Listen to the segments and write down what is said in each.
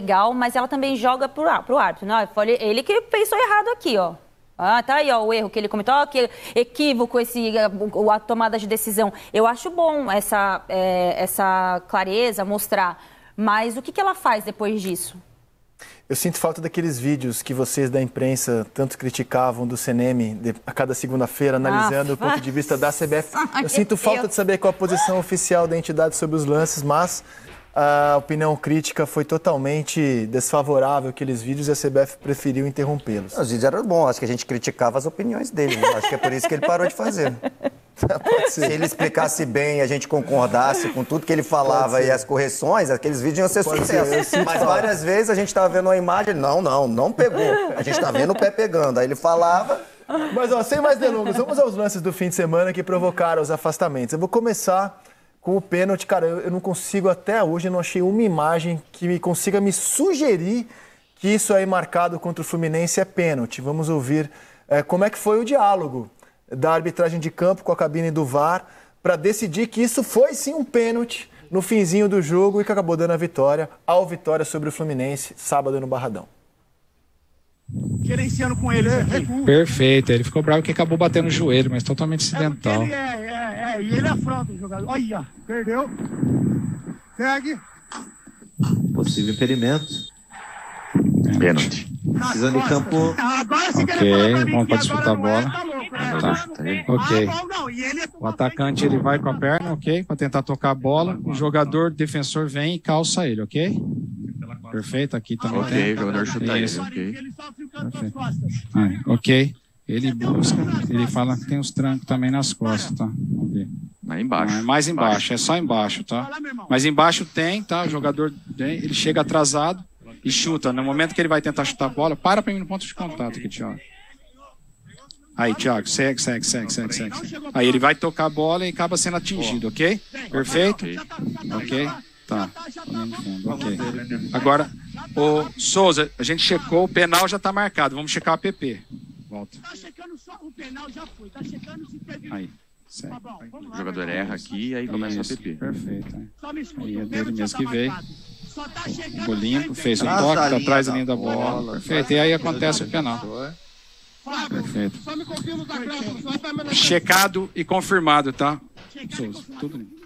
legal, mas ela também joga pro árbitro. Não, foi ele que pensou errado aqui, ó. Ah, tá aí, ó, o erro que ele cometeu, ó, que equívoco, a tomada de decisão. Eu acho bom essa clareza, mostrar. Mas o que ela faz depois disso? Eu sinto falta daqueles vídeos que vocês da imprensa tanto criticavam do CNM a cada segunda-feira, analisando o ponto de vista da CBF. Eu sinto falta de saber qual a posição oficial da entidade sobre os lances, mas a opinião crítica foi totalmente desfavorável àqueles vídeos e a CBF preferiu interrompê-los. Os vídeos eram bons, acho que a gente criticava as opiniões dele, acho que é por isso que ele parou de fazer. Se ele explicasse bem, a gente concordasse com tudo que ele falava e as correções, aqueles vídeos iam ser sucesso. Mas várias vezes a gente estava vendo uma imagem, não pegou. A gente está vendo o pé pegando. Aí ele falava... Mas, ó, sem mais delongas, vamos aos lances do fim de semana que provocaram os afastamentos. Eu vou começar com o pênalti. Cara, eu não consigo, até hoje, eu não achei uma imagem que consiga me sugerir que isso aí marcado contra o Fluminense é pênalti. Vamos ouvir como é que foi o diálogo da arbitragem de campo com a cabine do VAR para decidir que isso foi sim um pênalti no finzinho do jogo e que acabou dando a vitória ao Vitória sobre o Fluminense, sábado no Barradão. Gerenciando com ele. Perfeito, ele ficou bravo que acabou batendo o joelho, mas totalmente acidental. E ele afronta o jogador. Olha, perdeu. Segue. Possível impedimento. Pênalti. Precisando de campo. Agora se quer bom para disputar a bola. Ok. O atacante ele vai com a perna, ok? Para tentar tocar a bola. O jogador defensor vem e calça ele, ok? Perfeito, aqui também. Ok, o jogador chuta ele, ok. Ok. Ele busca, ele fala que tem uns trancos também nas costas, tá? Ok. Embaixo. Não, é mais embaixo, é só embaixo, tá? Mas embaixo tem, tá? O jogador tem, ele chega atrasado e chuta. No momento que ele vai tentar chutar a bola, para mim no ponto de contato aqui, Thiago. Aí, Thiago, segue. Aí ele vai tocar a bola e acaba sendo atingido, ok? Perfeito? Ok, tá. Okay. Agora, o Souza, a gente checou, o penal já tá marcado, vamos checar o app. Volta. Tá checando só, o penal já foi, tá checando se teve... Aí, segue. O jogador erra aqui e aí começa o app. Perfeito. Aí é dele mesmo que veio. O limpo, fez o toque, tá atrás da linha da bola. Perfeito, e aí acontece o penal. Perfeito. Checado e confirmado, tá? Souza, tudo lindo.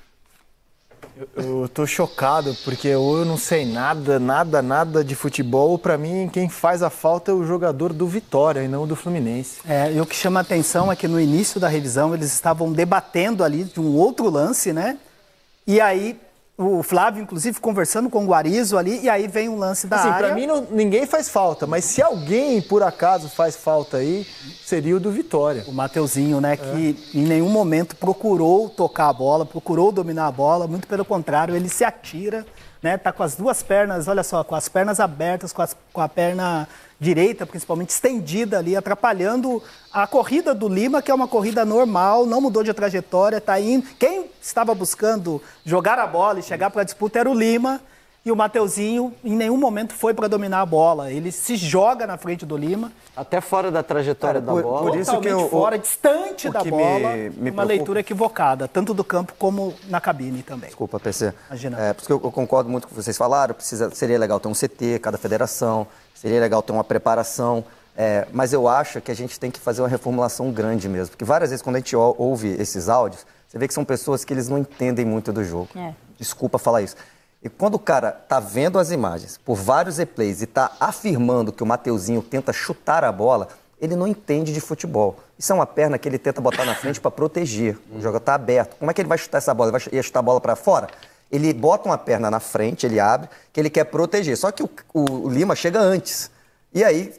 Eu tô chocado, porque eu não sei nada de futebol. Pra mim, quem faz a falta é o jogador do Vitória e não do Fluminense. E o que chama a atenção é que no início da revisão, eles estavam debatendo ali de um outro lance, né? E aí... O Flávio, inclusive, conversando com o Guarizo ali, e aí vem um lance da área. Pra mim, ninguém faz falta, mas se alguém, por acaso, faz falta aí, seria o do Vitória. O Mateuzinho, né, que em nenhum momento procurou tocar a bola, procurou dominar a bola, muito pelo contrário, ele se atira, né, tá com as duas pernas, olha só, com as pernas abertas, com a perna direita, principalmente, estendida ali, atrapalhando a corrida do Lima, que é uma corrida normal, não mudou de trajetória, tá indo. Quem estava buscando jogar a bola e chegar para a disputa era o Lima, e o Mateuzinho em nenhum momento foi para dominar a bola. Ele se joga na frente do Lima. Até fora da trajetória da bola. Por isso que eu, fora, distante da bola, uma leitura equivocada, tanto do campo como na cabine também. Desculpa, PC. Imagina. Porque eu concordo muito com o que vocês falaram, seria legal ter um CT, cada federação... Seria legal ter uma preparação, mas eu acho que a gente tem que fazer uma reformulação grande mesmo. Porque várias vezes quando a gente ouve esses áudios, você vê que são pessoas que eles não entendem muito do jogo. Desculpa falar isso. E quando o cara tá vendo as imagens por vários replays e tá afirmando que o Mateuzinho tenta chutar a bola, ele não entende de futebol. Isso é uma perna que ele tenta botar na frente para proteger. O jogo tá aberto. Como é que ele vai chutar essa bola? Ele vai chutar a bola para fora? Ele bota uma perna na frente, ele abre, que ele quer proteger. Só que o Lima chega antes. E aí,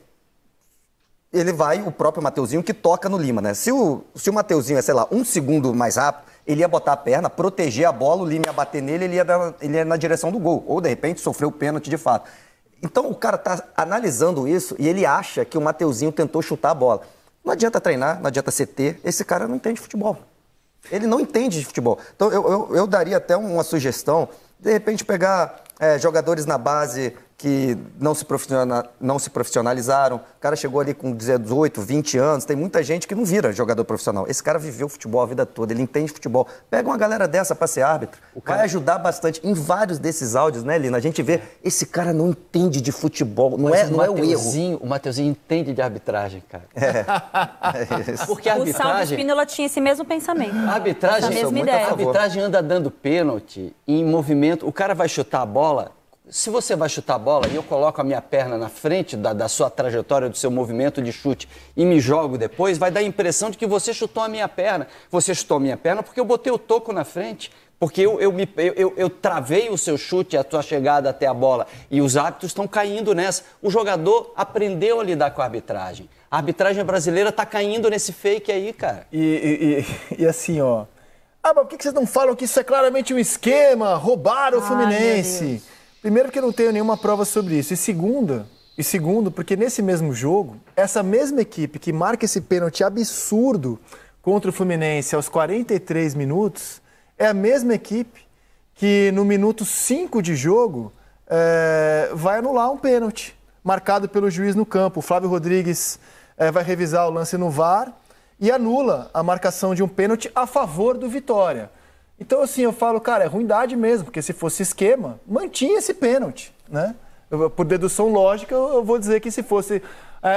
ele vai, o próprio Mateuzinho, que toca no Lima, né? Se o Mateuzinho é, sei lá, um segundo mais rápido, ele ia botar a perna, proteger a bola, o Lima ia bater nele, ele ia na direção do gol. Ou, de repente, sofreu o pênalti de fato. Então, o cara tá analisando isso e ele acha que o Mateuzinho tentou chutar a bola. Não adianta treinar, não adianta CT. Esse cara não entende futebol. Ele não entende de futebol. Então, eu daria até uma sugestão, de repente, pegar jogadores na base que não se profissionalizaram. O cara chegou ali com 18, 20 anos. Tem muita gente que não vira jogador profissional. Esse cara viveu futebol a vida toda, ele entende futebol. Pega uma galera dessa para ser árbitro. Vai ajudar bastante. Em vários desses áudios, né, Lina? A gente vê, esse cara não entende de futebol. Não, não é o erro. O Mateuzinho entende de arbitragem, cara. É isso. Porque a arbitragem... O Salvo Espínola tinha esse mesmo pensamento. A arbitragem, a arbitragem anda dando pênalti em movimento. O cara vai chutar a bola... Se você vai chutar a bola e eu coloco a minha perna na frente da sua trajetória, do seu movimento de chute e me jogo depois, vai dar a impressão de que você chutou a minha perna. Você chutou a minha perna porque eu botei o toco na frente, porque eu travei o seu chute, a sua chegada até a bola. E os árbitros estão caindo nessa. O jogador aprendeu a lidar com a arbitragem. A arbitragem brasileira está caindo nesse fake aí, cara. E assim, ó... Ah, mas por que vocês não falam que isso é claramente um esquema? Roubaram o Fluminense. Primeiro, porque eu não tenho nenhuma prova sobre isso. E segundo, porque nesse mesmo jogo, essa mesma equipe que marca esse pênalti absurdo contra o Fluminense aos 43 minutos, é a mesma equipe que no minuto 5 de jogo vai anular um pênalti marcado pelo juiz no campo. O Flávio Rodrigues vai revisar o lance no VAR e anula a marcação de um pênalti a favor do Vitória. Então, assim, eu falo, cara, é ruindade mesmo, porque se fosse esquema, mantinha esse pênalti, né? Por dedução lógica, eu vou dizer que se fosse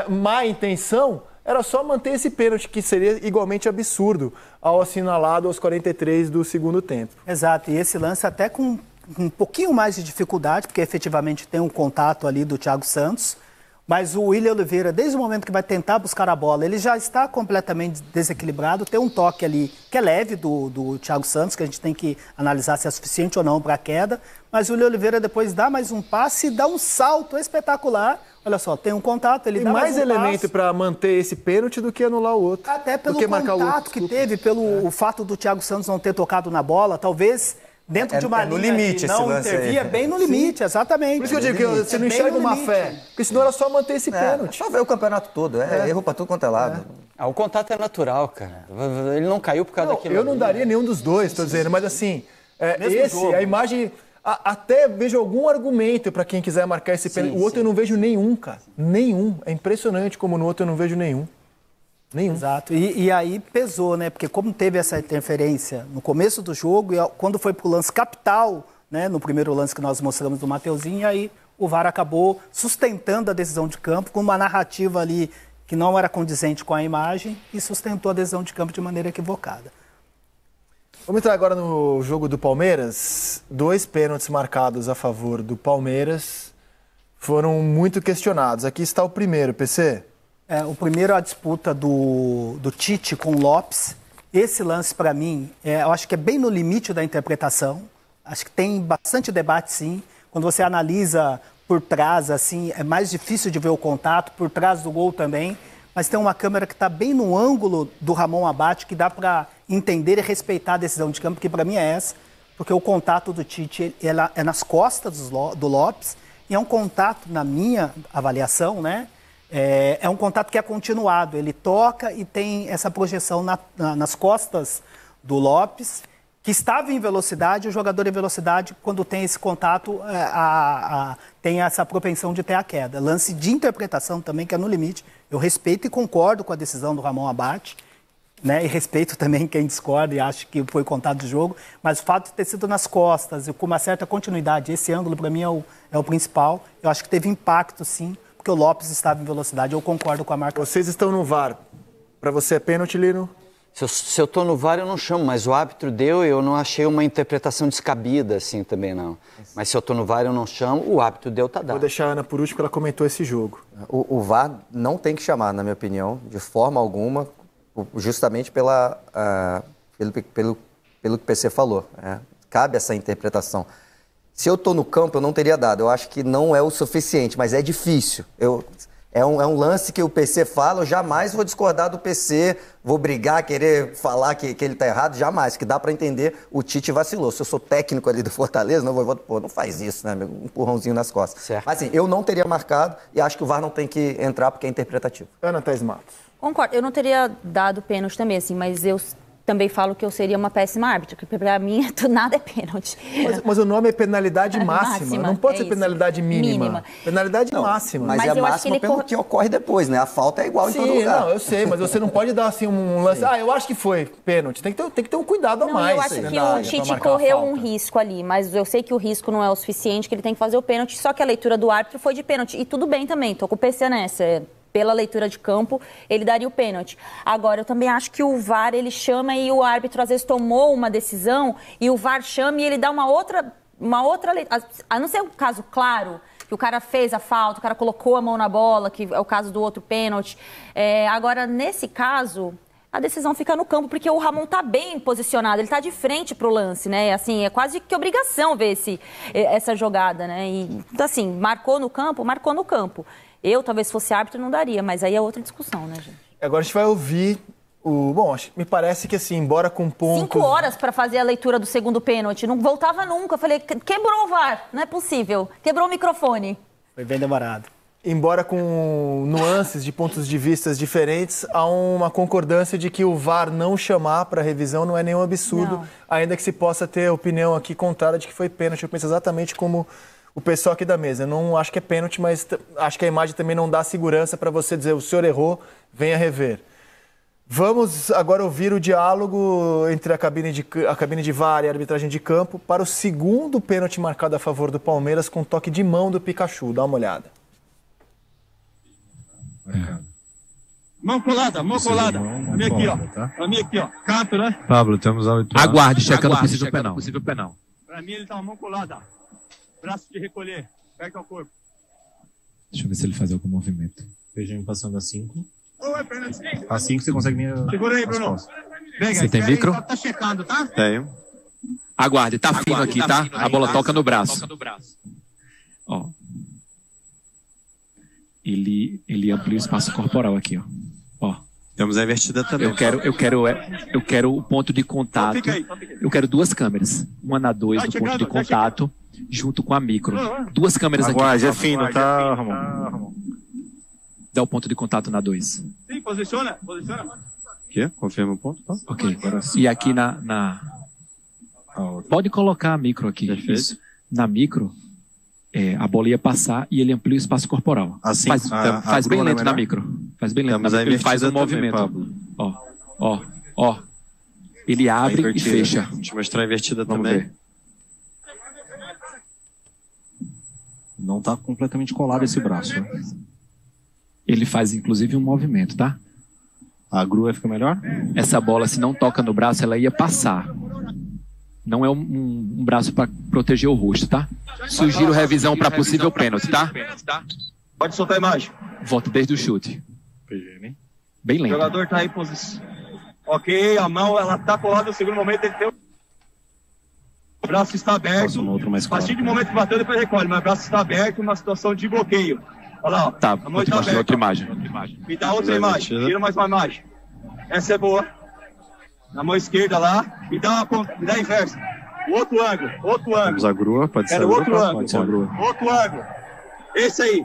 má intenção, era só manter esse pênalti, que seria igualmente absurdo ao assinalado aos 43 do segundo tempo. Exato, e esse lance até com um pouquinho mais de dificuldade, porque efetivamente tem um contato ali do Thiago Santos, mas o William Oliveira, desde o momento que vai tentar buscar a bola, ele já está completamente desequilibrado. Tem um toque ali que é leve do Thiago Santos, que a gente tem que analisar se é suficiente ou não para a queda. Mas o William Oliveira depois dá mais um passe e dá um salto espetacular. Olha só, tem um contato, ele dá mais um passe. Tem mais elemento para manter esse pênalti do que anular o outro. Até pelo contato que teve, pelo o fato do Thiago Santos não ter tocado na bola, talvez... Dentro de uma linha no limite, não esse lance intervia, bem no limite, exatamente. Por isso que eu digo que você não enxerga uma fé, porque senão era só manter esse pênalti. Só ver o campeonato todo, erro pra tudo quanto é lado. Ah, o contato é natural, cara. Ele não caiu por causa daquilo. Eu não daria nenhum dos dois, tô dizendo, mas assim, a imagem... Até vejo algum argumento para quem quiser marcar esse pênalti. O outro eu não vejo nenhum, cara. Nenhum. É impressionante como no outro eu não vejo nenhum. Nenhum. Exato, e aí pesou, né? Porque como teve essa interferência no começo do jogo, e quando foi pro lance capital, né? No primeiro lance que nós mostramos do Mateuzinho, aí o VAR acabou sustentando a decisão de campo com uma narrativa ali que não era condizente com a imagem e sustentou a decisão de campo de maneira equivocada. Vamos entrar agora no jogo do Palmeiras. 2 pênaltis marcados a favor do Palmeiras foram muito questionados. Aqui está o primeiro, PC. O primeiro é a disputa do Tite com o Lopes. Esse lance, para mim, eu acho que é bem no limite da interpretação. Acho que tem bastante debate, sim. Quando você analisa por trás, assim, é mais difícil de ver o contato, por trás do gol também. Mas tem uma câmera que está bem no ângulo do Ramon Abatti, que dá para entender e respeitar a decisão de campo, que para mim é essa, porque o contato do Tite é nas costas do Lopes, e é um contato, na minha avaliação, né? É um contato que é continuado, ele toca e tem essa projeção nas costas do Lopes, que estava em velocidade. O jogador em velocidade, quando tem esse contato, tem essa propensão de ter a queda. Lance de interpretação também, que é no limite. Eu respeito e concordo com a decisão do Ramon Abatti, né? E respeito também quem discorda e acha que foi contado de jogo, mas o fato de ter sido nas costas e com uma certa continuidade, esse ângulo para mim é o principal. Eu acho que teve impacto, sim, porque o Lopes estava em velocidade. Eu concordo com a marca. Vocês estão no VAR. Para você é pênalti, Lino? Se eu estou no VAR, eu não chamo, mas o árbitro deu e eu não achei uma interpretação descabida assim também, não. Mas se eu estou no VAR, eu não chamo, o árbitro deu, tá dado. Vou deixar a Ana por último, porque ela comentou esse jogo. O VAR não tem que chamar, na minha opinião, de forma alguma, justamente pelo que o PC falou. Cabe essa interpretação. Se eu estou no campo, eu não teria dado. Eu acho que não é o suficiente, mas é difícil. É um lance que o PC fala, eu jamais vou discordar do PC, vou brigar, querer falar que ele está errado, jamais. Que dá para entender, o Tite vacilou. Se eu sou técnico ali do Fortaleza, não vou... Pô, não faz isso, né, meu? Um empurrãozinho nas costas. Certo. Mas assim, eu não teria marcado e acho que o VAR não tem que entrar porque é interpretativo. Ana Thaís Matos. Concordo, eu não teria dado pênalti também, assim, mas eu também falo que eu seria uma péssima árbitra, porque para mim nada é pênalti. Mas o nome é penalidade máxima, não pode ser penalidade mínima. Penalidade máxima. Mas é a máxima pelo que ocorre depois, né? A falta é igual em todo lugar. Não, eu sei, mas você não pode dar assim um lance, ah, eu acho que foi pênalti, tem que ter um cuidado a mais. Eu acho que o Tite correu um risco ali, mas eu sei que o risco não é o suficiente, que ele tem que fazer o pênalti, só que a leitura do árbitro foi de pênalti. E tudo bem também, tô com o PC nessa. Pela leitura de campo, ele daria o pênalti. Agora, eu também acho que o VAR, ele chama e o árbitro, às vezes, tomou uma decisão e o VAR chama e ele dá uma outra leitura. A não ser um caso claro, que o cara fez a falta, o cara colocou a mão na bola, que é o caso do outro pênalti. Agora, nesse caso, a decisão fica no campo, porque o Ramon tá bem posicionado, ele tá de frente pro lance, né? Assim, é quase que obrigação ver essa jogada, né? E, assim, marcou no campo, marcou no campo. Eu, talvez fosse árbitro, não daria, mas aí é outra discussão, né, gente? Agora a gente vai ouvir o... Bom, me parece que assim, embora com pontos... 5 horas para fazer a leitura do segundo pênalti, não voltava nunca. Eu falei, quebrou o VAR, não é possível, quebrou o microfone. Foi bem demorado. Embora com nuances de pontos de vista diferentes, há uma concordância de que o VAR não chamar para revisão não é nenhum absurdo, não. Ainda que se possa ter opinião aqui contrária de que foi pênalti. Eu penso exatamente como... O pessoal aqui da mesa, eu não acho que é pênalti, mas acho que a imagem também não dá segurança para você dizer o senhor errou, venha rever. Vamos agora ouvir o diálogo entre a cabine de VAR e a arbitragem de campo para o segundo pênalti marcado a favor do Palmeiras com toque de mão do Pikachu. Dá uma olhada. Mão colada. A minha aqui, ó. Canto, né? Pablo, temos a leitura. Aguarde, checando o possível penal. Para mim ele tá uma mão colada. Braço de recolher, pega o corpo. Deixa eu ver se ele faz algum movimento. Feijão passando a 5. A 5 você consegue me... Segura aí, Bruno. Você tem micro? Tá checado, tá? Tenho. Aguarde, tá fino aqui, tá? A bola toca no braço. Ó. Ele amplia o espaço corporal aqui, ó. Temos a invertida também. Eu quero o ponto de contato. Eu quero duas câmeras. Uma na 2 do ponto de contato. Junto com a micro. Duas câmeras aqui. Aguarde, é fino, tá, Ramon? Dá o ponto de contato na 2. Sim, posiciona. Quê? Confirma o ponto? Tá? Ok. E aqui na... Pode colocar a micro aqui. Isso. Na micro, a bola ia passar e ele amplia o espaço corporal. Assim, faz bem lento na micro. Faz bem lento na micro. Ele faz um movimento. Ó. Ele abre e fecha. Deixa eu mostrar a invertida também. Não está completamente colado esse braço. Né? Ele faz, inclusive, um movimento, tá? A grua fica melhor? Essa bola, se não toca no braço, ela ia passar. Não é um braço para proteger o rosto, tá? Sugiro revisão para possível pênalti, tá? Pode soltar a imagem. Volta desde o chute. Bem lento. O jogador está aí posição. Ok, a mão ela está colada no segundo momento, ele tem... O braço está aberto, a partir do momento que bateu, depois recolhe, mas o braço está aberto, uma situação de bloqueio. Olha lá, ó. Tá, vou te mostrar outra imagem. Me dá outra imagem, tira mais uma imagem. Essa é boa. Na mão esquerda lá, me dá a inversa. Outro ângulo. Vamos a grua, pode ser a grua. Outro ângulo. Esse aí.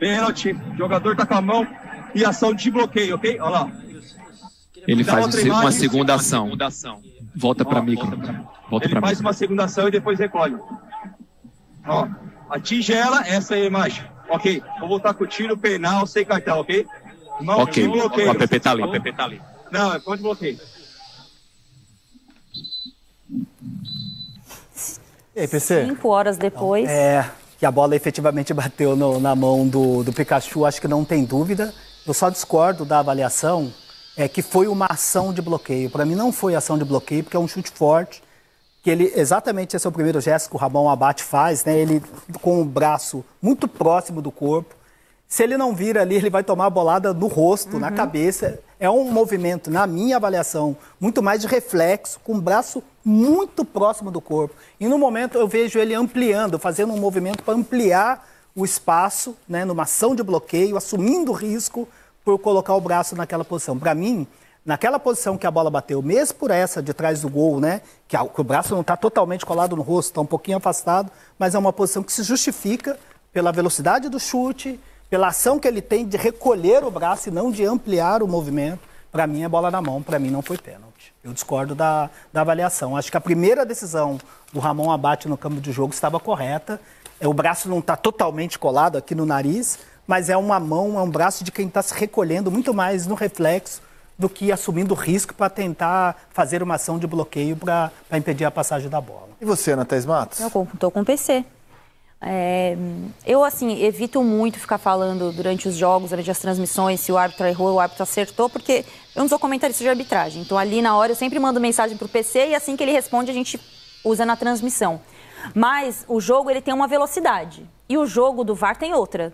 Pênalti, o jogador está com a mão e ação de bloqueio, ok? Olha lá. Ele faz uma segunda ação. Volta para mim. Ele faz uma segunda ação e depois recolhe. Ó, atinge ela, essa é a imagem. Ok, vou voltar com o tiro penal sem cartão, ok? Não, ok, o APP tá ali. Não, é ponto de bloqueio. E aí, PC? 5 horas depois. Que a bola efetivamente bateu na mão do Pikachu, acho que não tem dúvida. Eu só discordo da avaliação. Que foi uma ação de bloqueio. Para mim não foi ação de bloqueio, porque é um chute forte. Que ele, exatamente esse é o primeiro gesto que o Ramon Abatti faz, né? Ele com o braço muito próximo do corpo. Se ele não vir ali, ele vai tomar a bolada no rosto, na cabeça. É um movimento, na minha avaliação, muito mais de reflexo, com o braço muito próximo do corpo. E no momento eu vejo ele ampliando, fazendo um movimento para ampliar o espaço, né? Numa ação de bloqueio, assumindo risco, por colocar o braço naquela posição. Para mim, naquela posição que a bola bateu, mesmo por essa de trás do gol, né, que o braço não está totalmente colado no rosto, está um pouquinho afastado, mas é uma posição que se justifica pela velocidade do chute, pela ação que ele tem de recolher o braço e não de ampliar o movimento. Para mim é bola na mão, para mim não foi pênalti. Eu discordo da avaliação. Acho que a primeira decisão do Ramon Abatti no campo de jogo estava correta. O braço não está totalmente colado aqui no nariz, mas é uma mão, é um braço de quem está se recolhendo muito mais no reflexo do que assumindo risco para tentar fazer uma ação de bloqueio para impedir a passagem da bola. E você, Ana Thaís Matos? Eu estou com o PC. Eu, assim, evito muito ficar falando durante os jogos, durante as transmissões, se o árbitro errou, o árbitro acertou, porque eu não sou comentarista de arbitragem. Então, ali na hora, eu sempre mando mensagem para o PC e assim que ele responde, a gente usa na transmissão. Mas o jogo, ele tem uma velocidade e o jogo do VAR tem outra.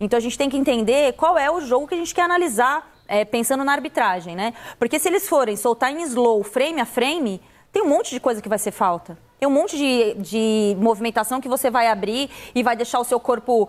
Então, a gente tem que entender qual é o jogo que a gente quer analisar pensando na arbitragem, né? Porque se eles forem soltar em slow, frame a frame, tem um monte de coisa que vai ser falta. Tem um monte de movimentação que você vai abrir e vai deixar o seu corpo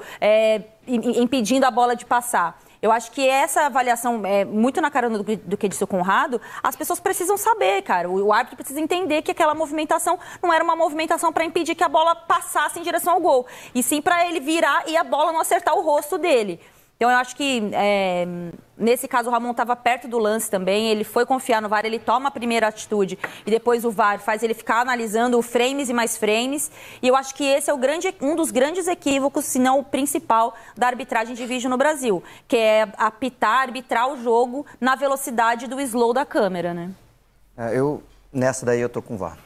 impedindo a bola de passar. Eu acho que essa avaliação, muito na cara do que disse o Conrado, as pessoas precisam saber, cara. O árbitro precisa entender que aquela movimentação não era uma movimentação para impedir que a bola passasse em direção ao gol, e sim para ele virar e a bola não acertar o rosto dele. Então, eu acho que, nesse caso, o Ramon estava perto do lance também, ele foi confiar no VAR, ele toma a primeira atitude e depois o VAR faz ele ficar analisando frames e mais frames. E eu acho que esse é um dos grandes equívocos, se não o principal, da arbitragem de vídeo no Brasil, que é arbitrar o jogo na velocidade do slow da câmera, né? Nessa daí eu tô com o VAR.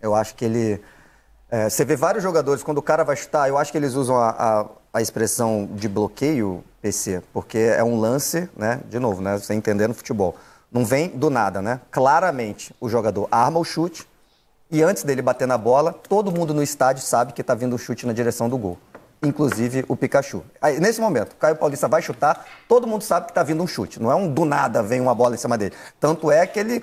Eu acho que ele... você vê vários jogadores, quando o cara vai chutar, eu acho que eles usam a expressão de bloqueio... PC, porque é um lance, né? De novo, né? Você entendendo futebol. Não vem do nada, né? Claramente, o jogador arma o chute e antes dele bater na bola, todo mundo no estádio sabe que tá vindo o chute na direção do gol. Inclusive o Pikachu. Aí, nesse momento, o Caio Paulista vai chutar, todo mundo sabe que tá vindo um chute. Não é um do nada, vem uma bola em cima dele. Tanto é que ele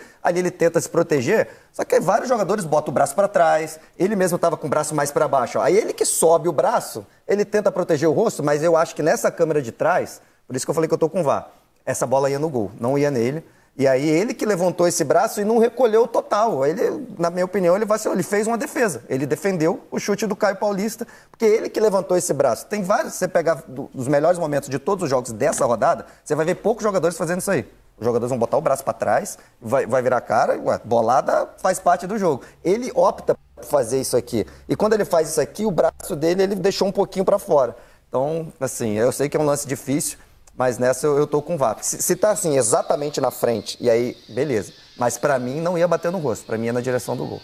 tenta se proteger, só que vários jogadores botam o braço para trás, ele mesmo tava com o braço mais para baixo. Ó. Aí ele que sobe o braço, ele tenta proteger o rosto, mas eu acho que nessa câmera de trás, por isso que eu falei que eu tô com VAR, essa bola ia no gol, não ia nele. E aí ele que levantou esse braço e não recolheu o total. Ele, na minha opinião, ele fez uma defesa. Ele defendeu o chute do Caio Paulista, porque ele que levantou esse braço. Tem vários, se você pegar os melhores momentos de todos os jogos dessa rodada, você vai ver poucos jogadores fazendo isso aí. Os jogadores vão botar o braço para trás, vai virar a cara, e bolada faz parte do jogo. Ele opta por fazer isso aqui. E quando ele faz isso aqui, o braço dele ele deixou um pouquinho para fora. Então, assim, eu sei que é um lance difícil, mas nessa eu tô com o VAR. Se tá assim, exatamente na frente, e aí, beleza. Mas pra mim não ia bater no rosto, pra mim ia na direção do gol.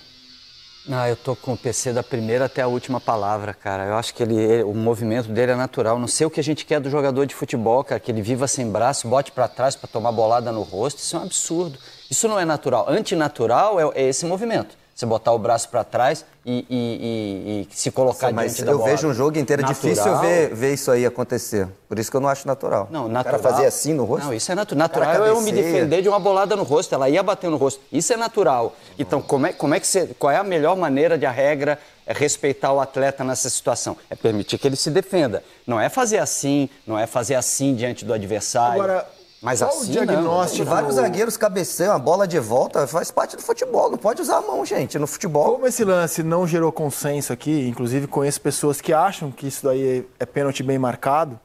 Ah, eu tô com o PC da primeira até a última palavra, cara. Eu acho que o movimento dele é natural. Não sei o que a gente quer do jogador de futebol, cara, que ele viva sem braço, bote pra trás pra tomar bolada no rosto. Isso é um absurdo. Isso não é natural. Antinatural é esse movimento. Você botar o braço para trás e se colocar diante da bola. Mas eu vejo um jogo inteiro difícil ver isso aí acontecer. Por isso que eu não acho natural. Não, natural. O cara fazer assim no rosto? Não, isso é natural. Natural é eu me defender de uma bolada no rosto. Ela ia bater no rosto. Isso é natural. Então, qual é a melhor maneira de a regra respeitar o atleta nessa situação? É permitir que ele se defenda. Não é fazer assim, não é fazer assim diante do adversário. Agora... Mas qual assim, o diagnóstico? Não. Vários zagueiros cabeceiam, a bola de volta faz parte do futebol, não pode usar a mão, gente, no futebol. Como esse lance não gerou consenso aqui, inclusive conheço pessoas que acham que isso daí é pênalti bem marcado,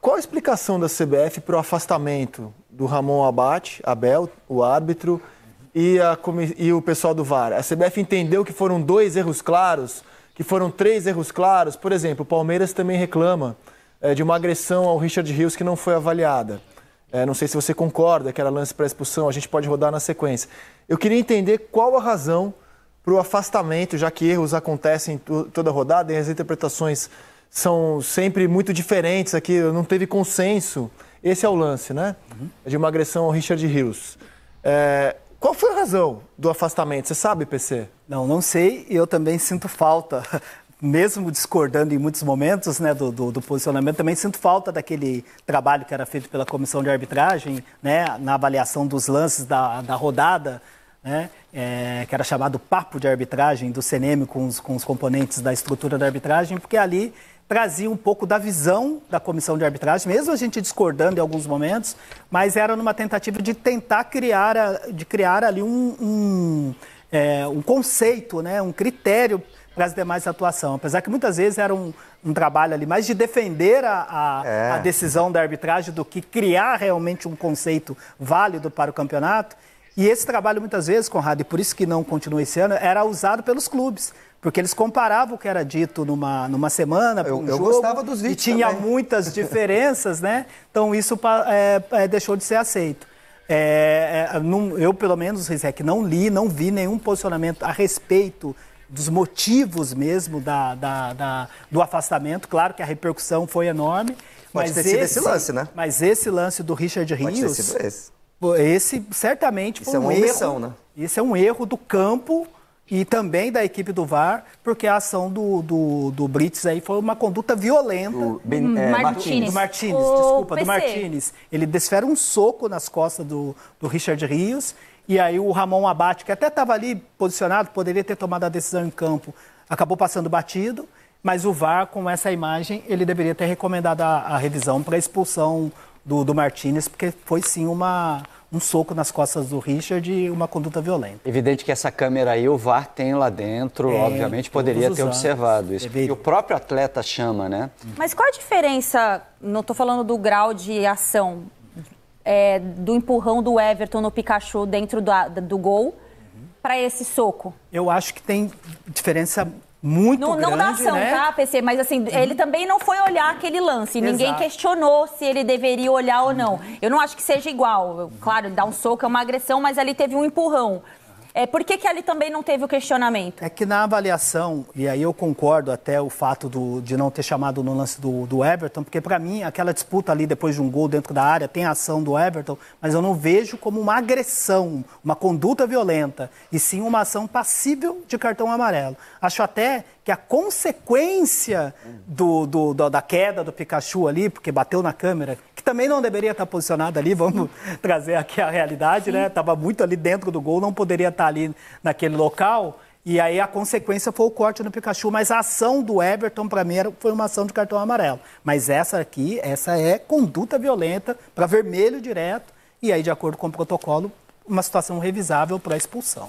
qual a explicação da CBF para o afastamento do Ramon Abatti, Abel, o árbitro, e o pessoal do VAR? A CBF entendeu que foram 2 erros claros, que foram 3 erros claros, por exemplo, o Palmeiras também reclama de uma agressão ao Richard Rios que não foi avaliada. Não sei se você concorda que era lance para expulsão, a gente pode rodar na sequência. Eu queria entender qual a razão para o afastamento, já que erros acontecem toda rodada e as interpretações são sempre muito diferentes aqui, não teve consenso. Esse é o lance, né? De uma agressão ao Richard Rios. Qual foi a razão do afastamento? Você sabe, PC? Não sei, e eu também sinto falta... Mesmo discordando em muitos momentos, né, do posicionamento, também sinto falta daquele trabalho que era feito pela comissão de arbitragem, né, na avaliação dos lances da rodada, né, que era chamado papo de arbitragem do CNM com os componentes da estrutura da arbitragem, porque ali trazia um pouco da visão da comissão de arbitragem, mesmo a gente discordando em alguns momentos, mas era numa tentativa de tentar criar ali um conceito, né, um critério para as demais atuações. Apesar que muitas vezes era um trabalho ali mais de defender a decisão da arbitragem do que criar realmente um conceito válido para o campeonato. E esse trabalho muitas vezes, Conrado, e por isso que não continua esse ano, era usado pelos clubes. Porque eles comparavam o que era dito numa semana, um jogo, gostava dos vídeos e tinha também muitas diferenças, né? Então isso deixou de ser aceito. Eu, pelo menos, Rizek, não vi nenhum posicionamento a respeito dos motivos mesmo do afastamento. Claro que a repercussão foi enorme. Pode ter sido esse lance, né? Mas esse lance do Richard Rios... Pode ter sido esse certamente foi um erro. Isso é uma omissão, né? Isso é um erro do campo... E também da equipe do VAR, porque a ação do Brits aí foi uma conduta violenta. Do Martínez. Ele desfere um soco nas costas do Richard Rios. E aí o Ramon Abatti, que até estava ali posicionado, poderia ter tomado a decisão em campo, acabou passando batido. Mas o VAR, com essa imagem, ele deveria ter recomendado a revisão para a expulsão do Martínez, porque foi sim um soco nas costas do Richard e uma conduta violenta. Evidente que essa câmera aí, o VAR tem lá dentro, obviamente poderia ter observado isso. E o próprio atleta chama, né? Mas qual a diferença, não estou falando do grau de ação, do empurrão do Everton no Pikachu dentro do gol, para esse soco? Eu acho que tem diferença... Muito grande, dá ação, né? Tá, PC? Mas assim, ele também não foi olhar aquele lance. Exato. Ninguém questionou se ele deveria olhar ou não. Eu não acho que seja igual. Claro, ele dá um soco, é uma agressão, mas ali teve um empurrão. Por que ali também não teve o questionamento? É que na avaliação, e aí eu concordo até o fato de não ter chamado no lance do Everton, porque para mim, aquela disputa ali depois de um gol dentro da área, tem a ação do Everton, mas eu não vejo como uma agressão, uma conduta violenta, e sim uma ação passível de cartão amarelo. Acho até que a consequência da queda do Pikachu ali, porque bateu na câmera, que também não deveria estar posicionada ali, vamos trazer aqui a realidade, né? Estava muito ali dentro do gol, não poderia estar ali naquele local, e aí a consequência foi o corte no Pikachu, mas a ação do Everton, para mim, foi uma ação de cartão amarelo. Mas essa aqui, essa é conduta violenta, para vermelho direto, e aí, de acordo com o protocolo, uma situação revisável para expulsão.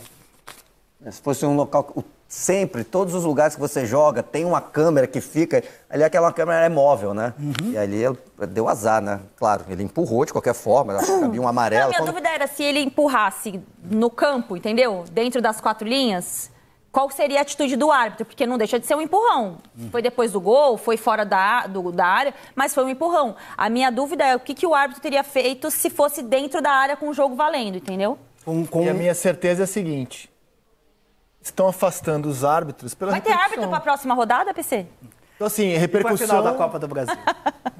Se fosse um local... Sempre, todos os lugares que você joga, tem uma câmera que fica... Ali aquela câmera é móvel, né? E ali deu azar, né? Claro, ele empurrou de qualquer forma, cabia um amarelo... Não, minha dúvida era se ele empurrasse no campo, entendeu? Dentro das quatro linhas, qual seria a atitude do árbitro? Porque não deixa de ser um empurrão. Foi depois do gol, foi fora da área, mas foi um empurrão. A minha dúvida é o que o árbitro teria feito se fosse dentro da área com o jogo valendo, entendeu? E a minha certeza é a seguinte... Estão afastando os árbitros pela repercussão. Vai ter árbitro para a próxima rodada, PC? Então, assim, repercussão... Final da Copa do Brasil.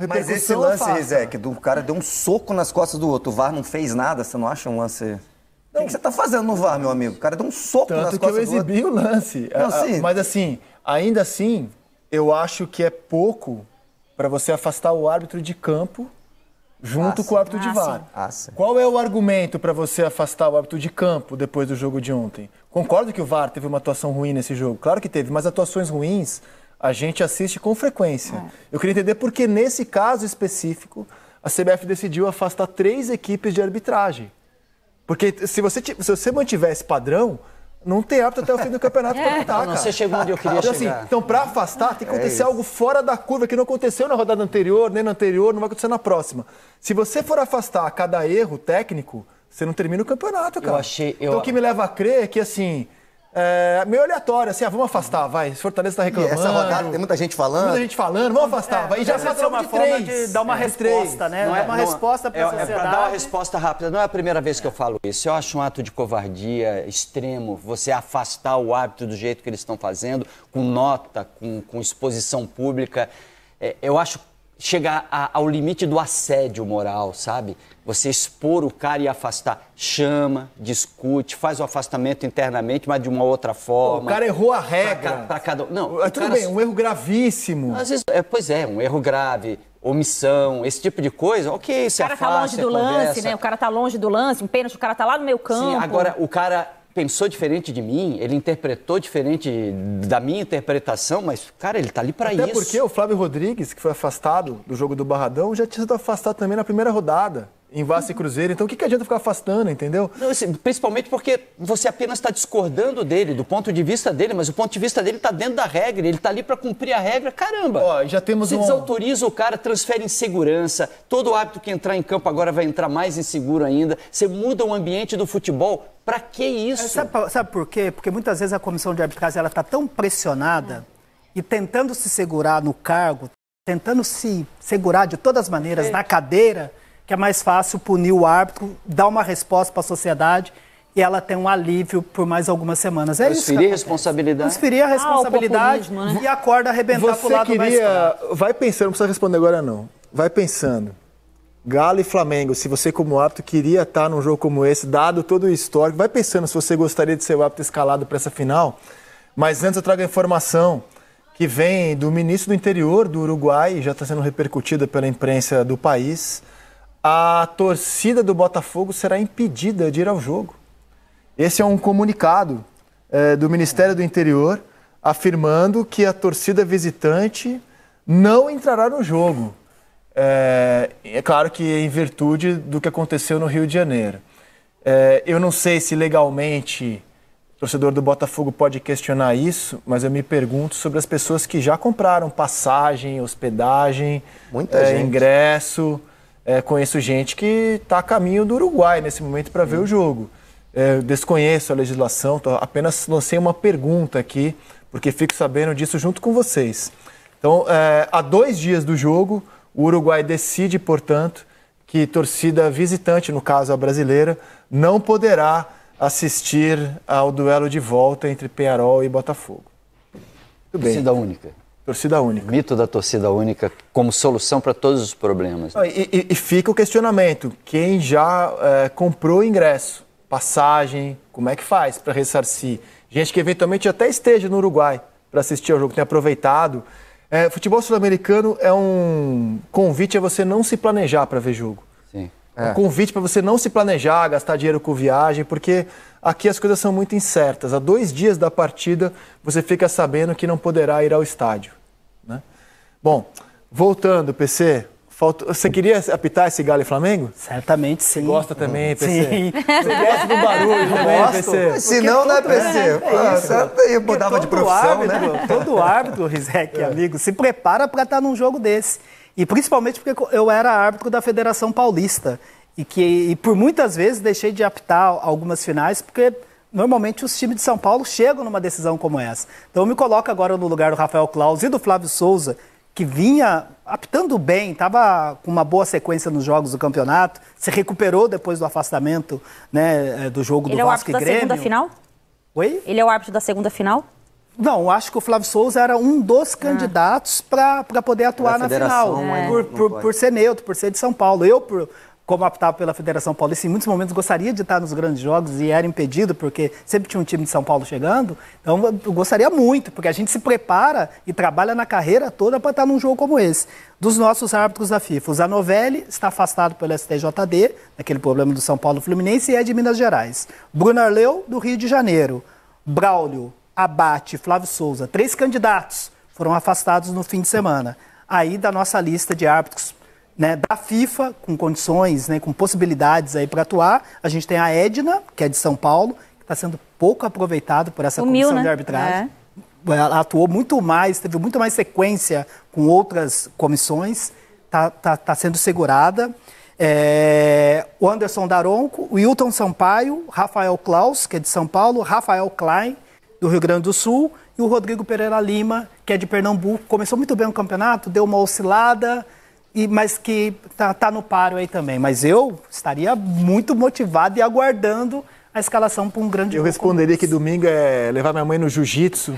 Mas esse lance, Rizek, do cara deu um soco nas costas do outro. O VAR não fez nada, você não acha um lance... O que você está fazendo no VAR, meu amigo? O cara deu um soco nas costas do outro. Tanto que eu exibi o lance. Não, sim. Mas, assim, ainda assim, eu acho que é pouco para você afastar o árbitro de campo junto com o árbitro de VAR. Qual é o argumento para você afastar o árbitro de campo depois do jogo de ontem? Concordo que o VAR teve uma atuação ruim nesse jogo. Claro que teve, mas atuações ruins a gente assiste com frequência. Eu queria entender por que nesse caso específico a CBF decidiu afastar 3 equipes de arbitragem. Porque se você mantiver esse padrão... Não tem árbitro até o fim do campeonato para lutar, cara. Você chegou onde eu queria chegar. Assim, então, para afastar, tem que acontecer algo fora da curva, que não aconteceu na rodada anterior, nem na anterior, não vai acontecer na próxima. Se você for afastar cada erro técnico, você não termina o campeonato, cara. Então, o que me leva a crer é que, assim... meio aleatório, assim, vamos afastar, vai. Fortaleza tá reclamando. Essa rodada tem muita gente falando. Vamos afastar, vai. E já passou uma forma de dar uma resposta, né? Não é uma resposta para a sociedade. É para dar uma resposta rápida. Não é a primeira vez que eu falo isso. Eu acho um ato de covardia extremo você afastar o árbitro do jeito que eles estão fazendo, com nota, com exposição pública. Eu acho chegar ao limite do assédio moral, sabe? Você expor o cara e afastar. Chama, discute, faz o afastamento internamente, mas de uma outra forma. O cara errou a regra. Pra cada... Não, tudo bem, um erro gravíssimo. Às vezes, um erro grave, omissão, esse tipo de coisa, ok, se afasta, conversa. O cara tá longe do lance, né? O cara tá longe do lance, um pênalti, o cara tá lá no meio campo. Sim, agora o cara pensou diferente de mim, ele interpretou diferente da minha interpretação, mas, cara, ele tá ali pra isso. Até porque o Flávio Rodrigues, que foi afastado do jogo do Barradão, já tinha sido afastado também na primeira rodada. em Vasco e Cruzeiro, então o que adianta ficar afastando, entendeu? Não, assim, principalmente porque você apenas está discordando dele, do ponto de vista dele, mas o ponto de vista dele está dentro da regra, ele está ali para cumprir a regra, caramba! Ó, já temos você desautoriza o cara, transfere insegurança, todo o hábito que entrar em campo agora vai entrar mais inseguro ainda, você muda o ambiente do futebol, para que isso? Sabe por quê? Porque muitas vezes a comissão de arbitragem está tão pressionada e tentando se segurar no cargo, tentando se segurar de todas as maneiras na cadeira, que é mais fácil punir o árbitro, dar uma resposta para a sociedade e ela tem um alívio por mais algumas semanas. É isso que acontece. Transferir a responsabilidade populismo, né? E a corda arrebentar para o lado mais claro. Vai pensando, não precisa responder agora não. Vai pensando. Galo e Flamengo, se você como árbitro queria estar num jogo como esse, dado todo o histórico, vai pensando se você gostaria de ser o árbitro escalado para essa final. Mas antes eu trago a informação que vem do ministro do Interior do Uruguai, já está sendo repercutida pela imprensa do país. A torcida do Botafogo será impedida de ir ao jogo. Esse é um comunicado do Ministério do Interior afirmando que a torcida visitante não entrará no jogo. É claro que em virtude do que aconteceu no Rio de Janeiro. Eu não sei se legalmente o torcedor do Botafogo pode questionar isso, mas eu me pergunto sobre as pessoas que já compraram passagem, hospedagem, ingresso... conheço gente que está a caminho do Uruguai nesse momento para ver o jogo. Desconheço a legislação, apenas lancei uma pergunta aqui, porque fico sabendo disso junto com vocês. Então, há 2 dias do jogo, o Uruguai decide, portanto, que torcida visitante, no caso a brasileira, não poderá assistir ao duelo de volta entre Peñarol e Botafogo. Muito bem. Torcida única. Torcida única. O mito da torcida única como solução para todos os problemas. Né? E fica o questionamento, quem já comprou ingresso, passagem, como é que faz para ressarcir? Gente que eventualmente até esteja no Uruguai para assistir ao jogo, tem aproveitado. Futebol sul-americano é um convite a você não se planejar para ver jogo. Sim. É um convite para você não se planejar, gastar dinheiro com viagem, porque aqui as coisas são muito incertas. Há 2 dias da partida, você fica sabendo que não poderá ir ao estádio. Né? Bom, voltando, PC, você queria apitar esse Galo e Flamengo? Certamente sim. Você gosta também, PC? Sim. Você gosta do barulho também, PC? Se não, né, PC? Eu mudava de profissão, árbitro, né? Todo árbitro, Rizek, amigo, se prepara para estar num jogo desse. E principalmente porque eu era árbitro da Federação Paulista. E por muitas vezes deixei de apitar algumas finais, porque normalmente os times de São Paulo chegam numa decisão como essa. Então eu me coloco agora no lugar do Rafael Claus e do Flávio Souza, que vinha apitando bem, estava com uma boa sequência nos jogos do campeonato, se recuperou depois do afastamento, né, do jogo do Vasco e Grêmio. Ele é o árbitro da segunda final? Oi? Ele é o árbitro da segunda final? Não, acho que o Flávio Souza era um dos candidatos para poder atuar na final. Por ser neutro, por ser de São Paulo. Eu, como aptava pela Federação Paulista, em muitos momentos gostaria de estar nos grandes jogos e era impedido, porque sempre tinha um time de São Paulo chegando. Então, eu gostaria muito, porque a gente se prepara e trabalha na carreira toda para estar num jogo como esse. Dos nossos árbitros da FIFA, o Zanovelli está afastado pelo STJD, naquele problema do São Paulo Fluminense, e é de Minas Gerais. Bruno Arleu, do Rio de Janeiro. Braulio, Abatti, Flávio Souza, 3 candidatos foram afastados no fim de semana. Aí da nossa lista de árbitros, né, da FIFA, com condições, né, com possibilidades aí para atuar, a gente tem a Edna, que é de São Paulo, que está sendo pouco aproveitado por essa comissão de arbitragem. Ela atuou muito mais, teve muito mais sequência com outras comissões, está sendo segurada. O Anderson Daronco, o Hilton Sampaio, Rafael Claus, que é de São Paulo, Rafael Klein, do Rio Grande do Sul, e o Rodrigo Pereira Lima, que é de Pernambuco. Começou muito bem o campeonato, deu uma oscilada, mas que tá no páreo aí também. Mas eu estaria muito motivado e aguardando a escalação para um grande jogo. Eu responderia que domingo é levar minha mãe no jiu-jitsu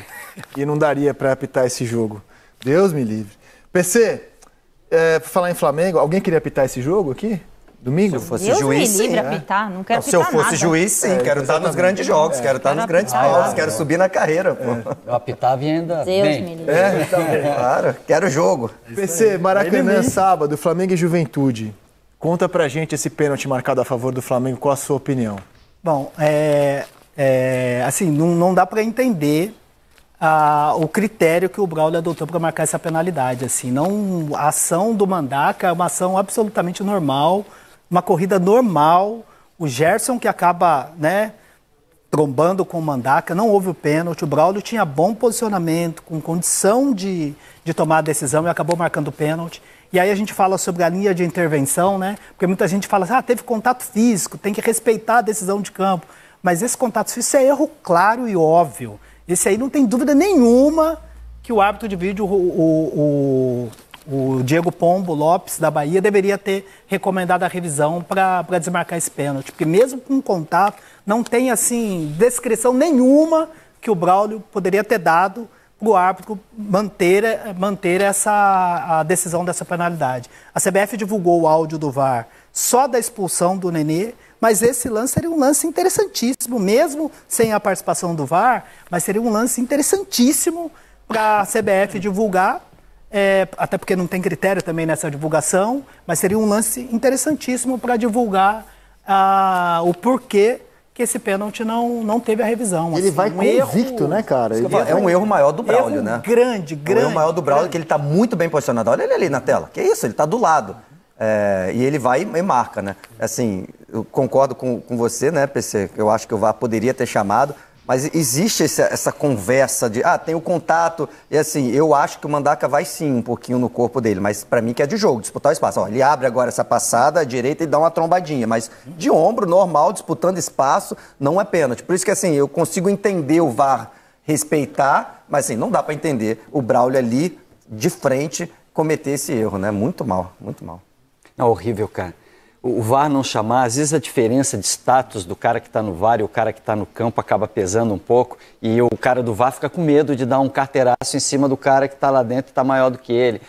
e não daria para apitar esse jogo. Deus me livre. PC, para falar em Flamengo, alguém queria apitar esse jogo aqui? Domingo? Se eu fosse juiz, sim. Se eu fosse juiz, sim. Quero estar nos grandes jogos, quero estar nos grandes palcos, quero subir na carreira. Eu apitava e ainda Deus me livre. Claro, quero jogo. PC, Maracanã, sábado, Flamengo e Juventude. Conta pra gente esse pênalti marcado a favor do Flamengo, qual a sua opinião? Bom, assim, não dá pra entender o critério que o Braulio adotou para marcar essa penalidade. Assim, a ação do Mandaka é uma ação absolutamente normal, uma corrida normal, o Gerson que acaba, né, trombando com o Mandaka, não houve o pênalti, o Braulio tinha bom posicionamento, com condição de tomar a decisão e acabou marcando o pênalti. E aí a gente fala sobre a linha de intervenção, né? Porque muita gente fala assim, ah, teve contato físico, tem que respeitar a decisão de campo. Mas esse contato físico é erro claro e óbvio. Esse aí não tem dúvida nenhuma que o árbitro de vídeo, o Diego Pombo Lopes, da Bahia, deveria ter recomendado a revisão para desmarcar esse pênalti. Porque mesmo com contato, não tem, assim, descrição nenhuma que o Braulio poderia ter dado para o árbitro manter a decisão dessa penalidade. A CBF divulgou o áudio do VAR só da expulsão do Nenê, mas esse lance seria um lance interessantíssimo, mesmo sem a participação do VAR, mas seria um lance interessantíssimo para a CBF divulgar, até porque não tem critério também nessa divulgação, mas seria um lance interessantíssimo para divulgar o porquê que esse pênalti não teve a revisão. Ele assim, vai convicto, erro, né, cara? Ele... É um erro maior do Braulio, né? Grande. É um erro maior do Braulio, que ele está muito bem posicionado. Olha ele ali na tela. Que isso, ele está do lado. É, e ele vai e marca, né? Assim, eu concordo com você, né, PC? Eu acho que o VAR poderia ter chamado, mas existe essa conversa de, tem o contato, e assim, eu acho que o Mandaka vai sim um pouquinho no corpo dele, mas pra mim que é de jogo, disputar o espaço. Ó, ele abre agora essa passada à direita e dá uma trombadinha, mas de ombro, normal, disputando espaço, não é pênalti. Por isso que assim, eu consigo entender o VAR respeitar, mas assim, não dá pra entender o Braulio ali, de frente, cometer esse erro, né? Muito mal, muito mal. É horrível, cara. O VAR não chamar, às vezes a diferença de status do cara que está no VAR e o cara que está no campo acaba pesando um pouco, e o cara do VAR fica com medo de dar um carteiraço em cima do cara que está lá dentro e está maior do que ele.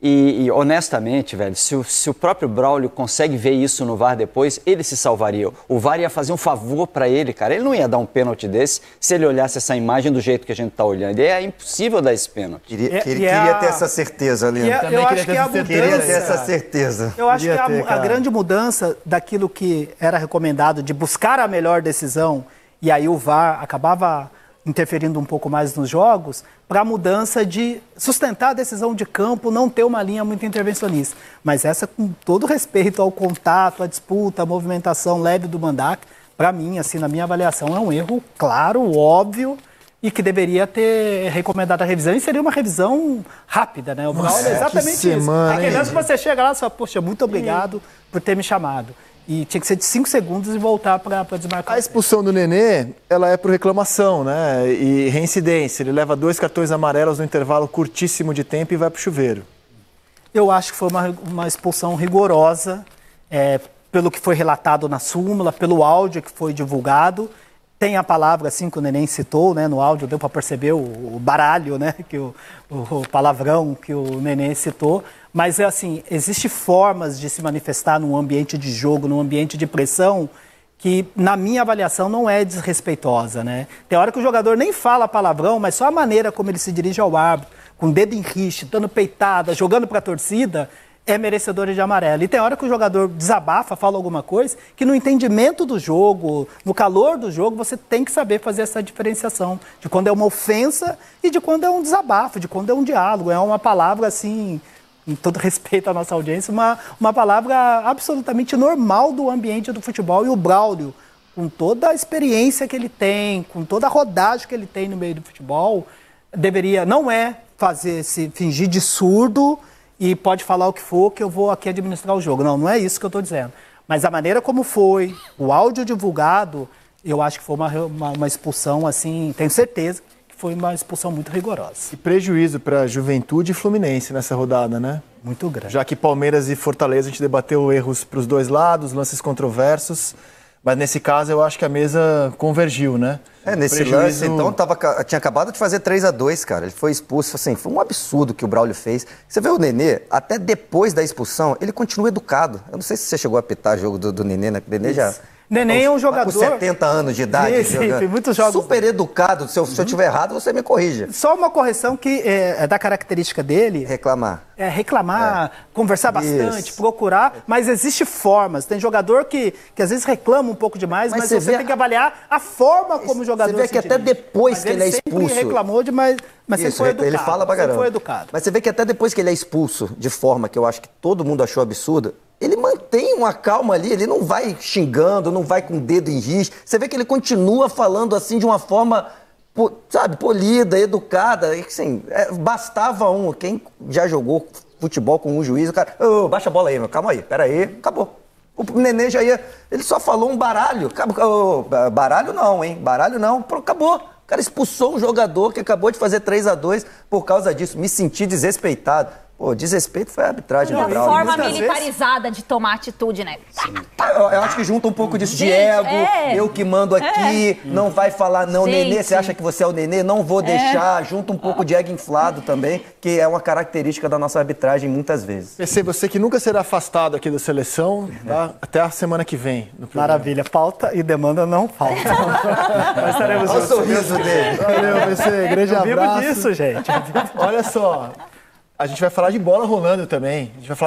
E honestamente, velho, se o próprio Braulio consegue ver isso no VAR depois, ele se salvaria. O VAR ia fazer um favor para ele, cara. Ele não ia dar um pênalti desse se ele olhasse essa imagem do jeito que a gente tá olhando. E é impossível dar esse pênalti. Queria ter essa certeza, Lino. Eu acho que a mudança... Queria ter essa certeza. Eu acho que a grande mudança daquilo que era recomendado, de buscar a melhor decisão, e aí o VAR acabava interferindo um pouco mais nos jogos, para a mudança de sustentar a decisão de campo, não ter uma linha muito intervencionista. Mas essa, com todo respeito ao contato, à disputa, à movimentação leve do Mandaka, para mim, assim, na minha avaliação, é um erro claro, óbvio, e que deveria ter recomendado a revisão, e seria uma revisão rápida, né? O Braulio é exatamente isso. Aquele lance que você chega lá e fala, poxa, muito obrigado por ter me chamado. E tinha que ser de 5 segundos e voltar para desmarcar. A expulsão do Nenê, ela é por reclamação, né? E reincidência. Ele leva 2 cartões amarelos no intervalo curtíssimo de tempo e vai pro chuveiro. Eu acho que foi uma expulsão rigorosa, pelo que foi relatado na súmula, pelo áudio que foi divulgado. Tem a palavra, assim, que o Nenê citou, né? No áudio deu para perceber o baralho, né? Que o palavrão que o Nenê citou. Mas, assim, existem formas de se manifestar num ambiente de jogo, num ambiente de pressão, que, na minha avaliação, não é desrespeitosa, né? Tem hora que o jogador nem fala palavrão, mas só a maneira como ele se dirige ao árbitro, com o dedo em rixe, dando peitada, jogando para a torcida, é merecedor de amarelo. E tem hora que o jogador desabafa, fala alguma coisa, que no entendimento do jogo, no calor do jogo, você tem que saber fazer essa diferenciação de quando é uma ofensa e de quando é um desabafo, de quando é um diálogo. É uma palavra, assim, em todo respeito à nossa audiência, uma palavra absolutamente normal do ambiente do futebol. E o Braulio, com toda a experiência que ele tem, com toda a rodagem que ele tem no meio do futebol, deveria, não é fazer, se fingir de surdo e pode falar o que for, que eu vou aqui administrar o jogo. Não, não é isso que eu estou dizendo. Mas a maneira como foi, o áudio divulgado, eu acho que foi uma expulsão, assim, tenho certeza que foi uma expulsão muito rigorosa. E prejuízo para Juventude e Fluminense nessa rodada, né? Muito grande. Já que Palmeiras e Fortaleza, a gente debateu erros para os dois lados, lances controversos, mas nesse caso eu acho que a mesa convergiu, né? Nesse lance, então, tinha acabado de fazer 3-2, cara. Ele foi expulso, assim, foi um absurdo que o Braulio fez. Você vê o Nenê, até depois da expulsão, ele continua educado. Eu não sei se você chegou a apitar jogo do Nenê, né? Nenê já... Nenê é um jogador... Com 70 anos de idade, muitos jogos... super educado. Se eu tiver errado, você me corrija. Só uma correção que é da característica dele... Reclamar. Conversar bastante, procurar, mas existe formas. Tem jogador que às vezes reclama um pouco demais, mas você tem que avaliar a forma como o jogador... Você vê que até depois que ele é expulso... Ele sempre reclamou demais, mas ele foi educado. Ele fala pra caramba. Mas você vê que até depois que ele é expulso, de forma que eu acho que todo mundo achou absurdo... ele mantém uma calma ali, ele não vai xingando, não vai com o dedo em risco. Você vê que ele continua falando assim de uma forma, sabe, polida, educada. Assim, bastava um, quem já jogou futebol com um juiz, o cara, oh, baixa a bola aí, meu, calma aí, pera aí, acabou. O Nenê já ia, ele só falou um baralho, oh, baralho não, hein, baralho não, acabou. O cara expulsou um jogador que acabou de fazer 3-2 por causa disso, me senti desrespeitado. Pô, desrespeito foi a arbitragem do Braulio. Uma forma militarizada vezes... de tomar atitude, né? Sim. Eu acho que junta um pouco disso de ego, eu que mando aqui, não vai falar não, sim, Nenê, sim. Você acha que você é o Nenê? Não vou deixar. Junta um pouco de ego inflado também, que é uma característica da nossa arbitragem muitas vezes. PC, você que nunca será afastado aqui da seleção, tá? Até a semana que vem. Maravilha, pauta e demanda não falta. Olha o sorriso dele. Valeu, PC, grande abraço. Eu vivo disso, gente. Olha só... A gente vai falar de bola rolando também. A gente vai falar